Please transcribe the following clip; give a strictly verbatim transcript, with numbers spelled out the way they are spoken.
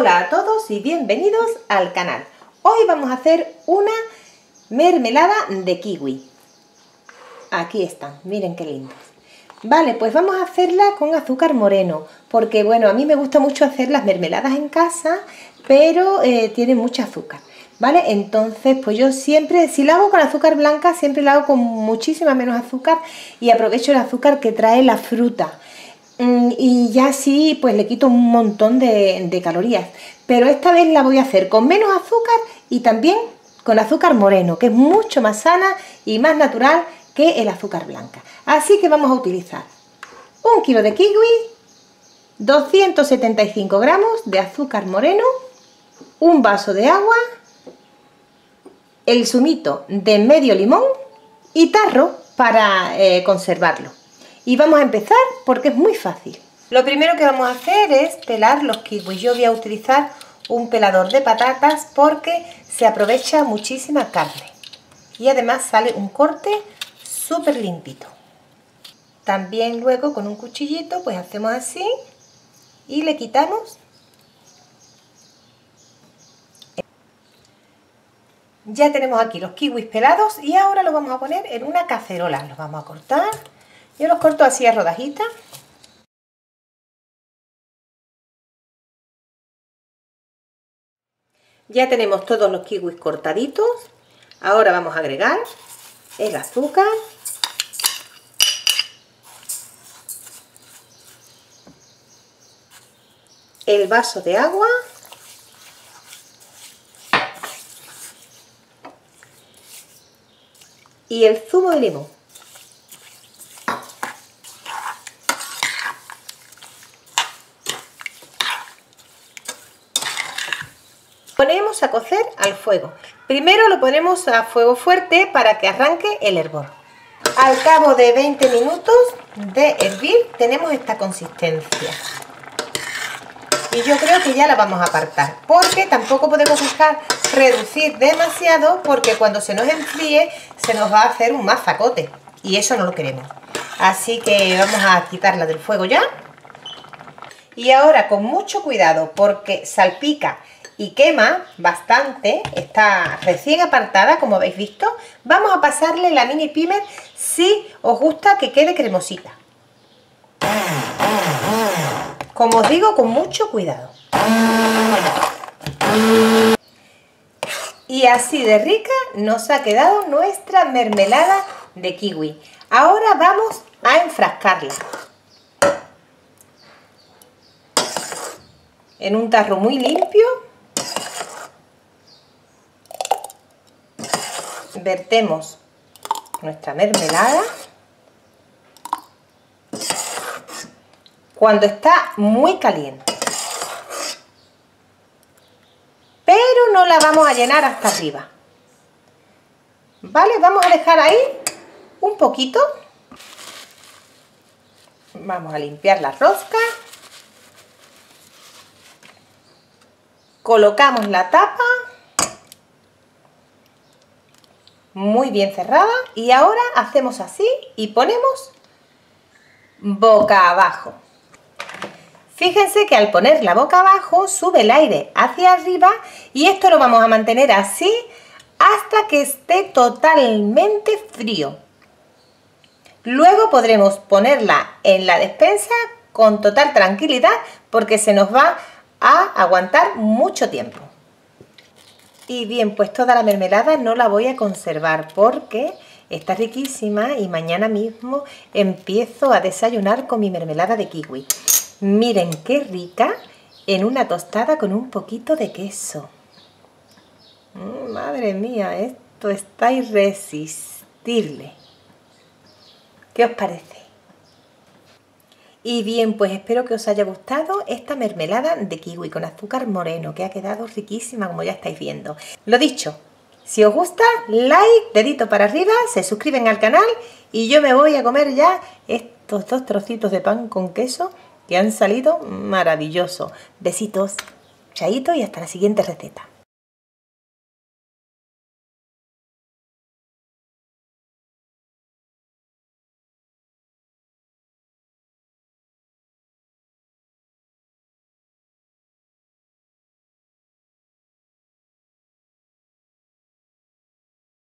Hola a todos y bienvenidos al canal. Hoy vamos a hacer una mermelada de kiwi. Aquí están, miren qué lindas. Vale, pues vamos a hacerla con azúcar moreno, porque bueno, a mí me gusta mucho hacer las mermeladas en casa, pero eh, tiene mucho azúcar. Vale, entonces pues yo siempre, si la hago con azúcar blanca, siempre la hago con muchísima menos azúcar y aprovecho el azúcar que trae la fruta. Y ya así pues le quito un montón de, de calorías, pero esta vez la voy a hacer con menos azúcar y también con azúcar moreno, que es mucho más sana y más natural que el azúcar blanca. Así que vamos a utilizar un kilo de kiwi, doscientos setenta y cinco gramos de azúcar moreno, un vaso de agua, el zumito de medio limón y tarro para eh, conservarlo. Y vamos a empezar porque es muy fácil. Lo primero que vamos a hacer es pelar los kiwis. Yo voy a utilizar un pelador de patatas porque se aprovecha muchísima carne. Y además sale un corte súper limpito. También luego con un cuchillito pues hacemos así y le quitamos. Ya tenemos aquí los kiwis pelados y ahora los vamos a poner en una cacerola. Los vamos a cortar. Yo los corto así a rodajitas. Ya tenemos todos los kiwis cortaditos. Ahora vamos a agregar el azúcar. El vaso de agua. Y el zumo de limón. Ponemos a cocer al fuego. Primero lo ponemos a fuego fuerte para que arranque el hervor. Al cabo de veinte minutos de hervir tenemos esta consistencia. Y yo creo que ya la vamos a apartar, porque tampoco podemos dejar reducir demasiado, porque cuando se nos enfríe se nos va a hacer un mazacote y eso no lo queremos. Así que vamos a quitarla del fuego ya. Y ahora con mucho cuidado, porque salpica y quema bastante, está recién apartada como habéis visto. Vamos a pasarle la mini pimer si os gusta que quede cremosita. Como os digo, con mucho cuidado. Y así de rica nos ha quedado nuestra mermelada de kiwi. Ahora vamos a enfrascarla en un tarro muy limpio. Vertemos nuestra mermelada. Cuando está muy caliente, pero no la vamos a llenar hasta arriba, ¿vale? Vamos a dejar ahí un poquito. Vamos a limpiar la rosca. Colocamos la tapa muy bien cerrada y ahora hacemos así y ponemos boca abajo. Fíjense que al poner la boca abajo sube el aire hacia arriba y esto lo vamos a mantener así hasta que esté totalmente frío. Luego podremos ponerla en la despensa con total tranquilidad porque se nos va a aguantar mucho tiempo. Y bien, pues toda la mermelada no la voy a conservar porque está riquísima y mañana mismo empiezo a desayunar con mi mermelada de kiwi. Miren qué rica en una tostada con un poquito de queso. Mm, madre mía, esto está irresistible. ¿Qué os parece? Y bien, pues espero que os haya gustado esta mermelada de kiwi con azúcar moreno, que ha quedado riquísima como ya estáis viendo. Lo dicho, si os gusta, like, dedito para arriba, se suscriben al canal y yo me voy a comer ya estos dos trocitos de pan con queso que han salido maravilloso. Besitos, chaito y hasta la siguiente receta.